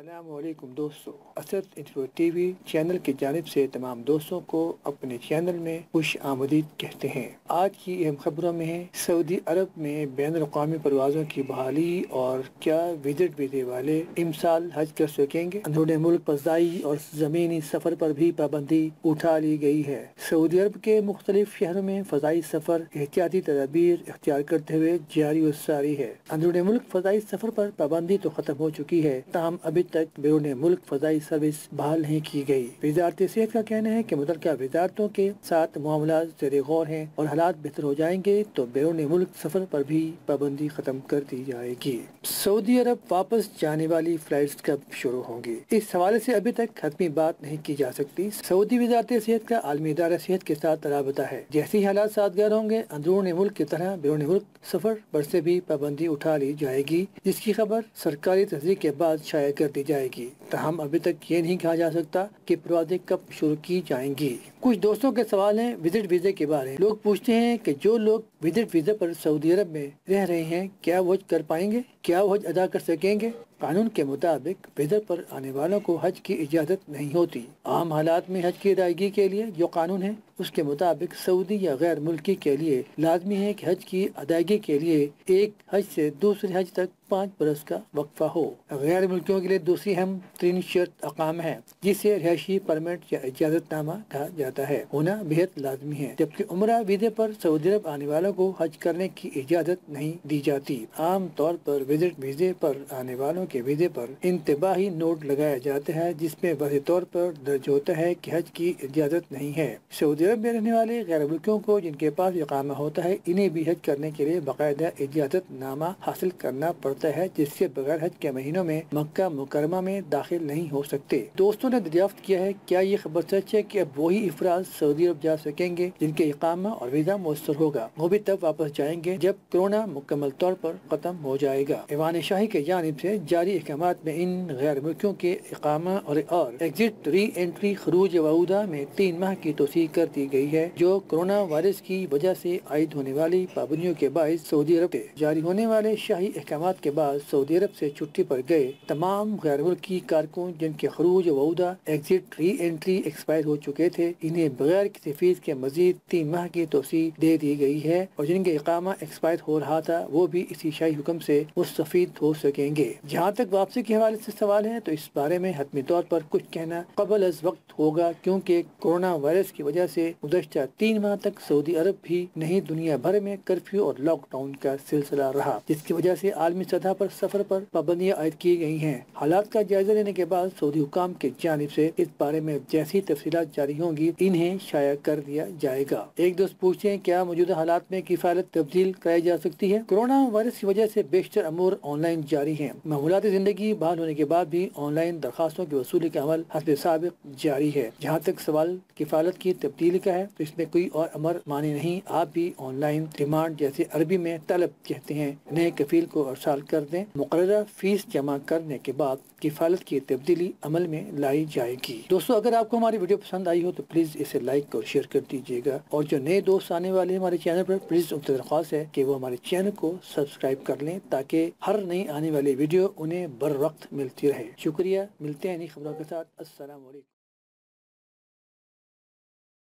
अस्सलाम वालेकुम दोस्तों, असद इन्फो टीवी चैनल की जानिब से तमाम दोस्तों को अपने चैनल में खुश आमदीद कहते हैं। आज की अहम खबरों में है सऊदी अरब में बैनुल-अक़वामी परवाज़ों की बहाली और क्या विजिट देने वाले इमसाल हज कर सकेंगे। अंदरूनी मुल्क फ़ज़ाई और ज़मीनी सफर पर भी पाबंदी उठा ली गई है। सऊदी अरब के मुख्तलिफ शहरों में फ़ज़ाई सफर एहतियाती तदाबीर इख्तियार करते हुए जारी और सारी है। अंदरूनी मुल्क फ़ज़ाई सफर पर पाबंदी तो खत्म हो चुकी है, ताहम अभी तक बैरून मुल्क फ़ज़ाई सर्विस बहाल नहीं की गई। वजारत सेहत का कहना है कि मुतलका वजारतों के साथ मामला ज़ेरे गौर हैं और हालात बेहतर हो जाएंगे तो बैरून मुल्क सफर पर भी पाबंदी खत्म कर दी जाएगी। सऊदी अरब वापस जाने वाली फ्लाइट कब शुरू होंगी, इस हवाले से अभी तक खत्मी बात नहीं की जा सकती। सऊदी वजारत सेहत का आलमी इदारा सेहत के साथ रबता है, जैसे ही हालात साजगार होंगे अंदरून मुल्क की तरह बैरून मुल्क सफर पर से भी पाबंदी उठा ली जाएगी, जिसकी खबर सरकारी तस्दीक के बाद शाया कर दी जाएगी। तहम अभी तक ये नहीं कहा जा सकता कि प्रवासें कब शुरू की जाएंगी। कुछ दोस्तों के सवाल हैं विजिट वीज़ा के बारे में। लोग पूछते हैं कि जो लोग विजिट वीज़ा पर सऊदी अरब में रह रहे हैं क्या वो हज कर पाएंगे, क्या वो हज अदा कर सकेंगे। कानून के मुताबिक वीज़ा पर आने वालों को हज की इजाज़त नहीं होती। आम हालात में हज की अदायगी के लिए जो कानून है उसके मुताबिक सऊदी या गैर मुल्की के लिए लाजमी है कि हज की अदायगी के लिए एक हज से दूसरे हज तक 5 बरस का वक्फा हो। गैर मुल्कियों के लिए दूसरी अहम तरीन शर्त अकाम है, जिसे रिहायशी परमिट या इजाज़तनामा कहा जाता है, होना बेहद लाजमी है। जबकि उम्रा वीज़े पर सऊदी अरब आने वालों को हज करने की इजाज़त नहीं दी जाती। आम तौर पर विजिट वीज़े पर आने वालों के वीज़े पर इंतबाही नोट लगाया जाता है, जिसमें वाज़ेह तौर पर दर्ज होता है कि हज की इजाज़त नहीं है। सऊदी अरब में रहने वाले गैर मुल्कियों को जिनके पास इकामा होता है, इन्हें भी हज करने के लिए बाकायदा इजाज़तनामा हासिल करना पड़ता है, जिसके बगैर हज के महीनों में मक्का मुकरमा में दाखिल नहीं हो सकते। दोस्तों ने दरियाफ्त किया है, क्या ये खबर सच है कि अब वही अफराद सऊदी अरब जा सकेंगे जिनके इकामा और वीजा मौसूर होगा, वो भी तब वापस जाएंगे जब कोरोना मुकम्मल तौर पर खत्म हो जाएगा। ईवान शाही की जानिब से जारी अहकाम में इन गैर मुल्कियों के इकामा और एग्जिट री एंट्री खरूज वाउदा में 3 माह की तोसी कर दी गयी है, जो कोरोना वायरस की वजह से आयद होने वाली पाबंदियों के बायस सऊदी अरब में जारी होने वाले शाही अहकाम के बाद सऊदी अरब से छुट्टी पर गए तमाम गैर मुल्की कारकुन जिनके खरूज वऊदा एग्जिट री एंट्री एक्सपायर हो चुके थे, इन्हें बगैर किसी फीस के मजीद 3 माह की तोसी दे दी गई है और जिनके इकामा एक्सपायर हो रहा था वो भी इसी शाही हुक्म से मुस्तफीद हो सकेंगे। जहाँ तक वापसी के हवाले से सवाल है तो इस बारे में हतमी तौर पर कुछ कहना कबल अज वक्त होगा, क्योंकि कोरोना वायरस की वजह से गुज़श्ता 3 माह तक सऊदी अरब भी नहीं दुनिया भर में कर्फ्यू और लॉकडाउन का सिलसिला रहा, जिसकी वजह से आलमी सतह पर सफर पर पाबंदियाँ आयद की गई हैं। हालात का जायजा लेने के बाद सऊदी हुकाम की जानिब से इस बारे में जैसी तफसीलात जारी होंगी इन्हें शाया कर दिया जाएगा। एक दोस्त पूछते हैं क्या मौजूदा हालात में किफालत तब्दील कराई जा सकती है। कोरोना वायरस की वजह से बेशतर अमूर ऑनलाइन जारी हैं। मामूलात जिंदगी बहाल होने के बाद भी ऑनलाइन दरखास्तों की वसूली का अमल हस्ब साबिक जारी है। जहाँ तक सवाल किफालत की तब्दीली का है तो इसमें कोई और अमर माने नहीं। आप भी ऑनलाइन डिमांड जैसे अरबी में तलब कहते हैं, नए कफील को अरसाल कर दें। मुकर्रर फीस जमा करने के बाद किफालत की तब्दीली अमल में लाई जाएगी। दोस्तों अगर आपको हमारी वीडियो पसंद आई हो तो प्लीज इसे लाइक और शेयर कर दीजिएगा, और जो नए दोस्त आने वाले हमारे चैनल पर प्लीज उनसे दरख्वास्त है कि वो हमारे चैनल को सब्सक्राइब कर लें ताकि हर नई आने वाली वीडियो उन्हें बर वक्त मिलती रहे। शुक्रिया, मिलते हैं नई खबरों के साथ। अस्सलाम वालेकुम।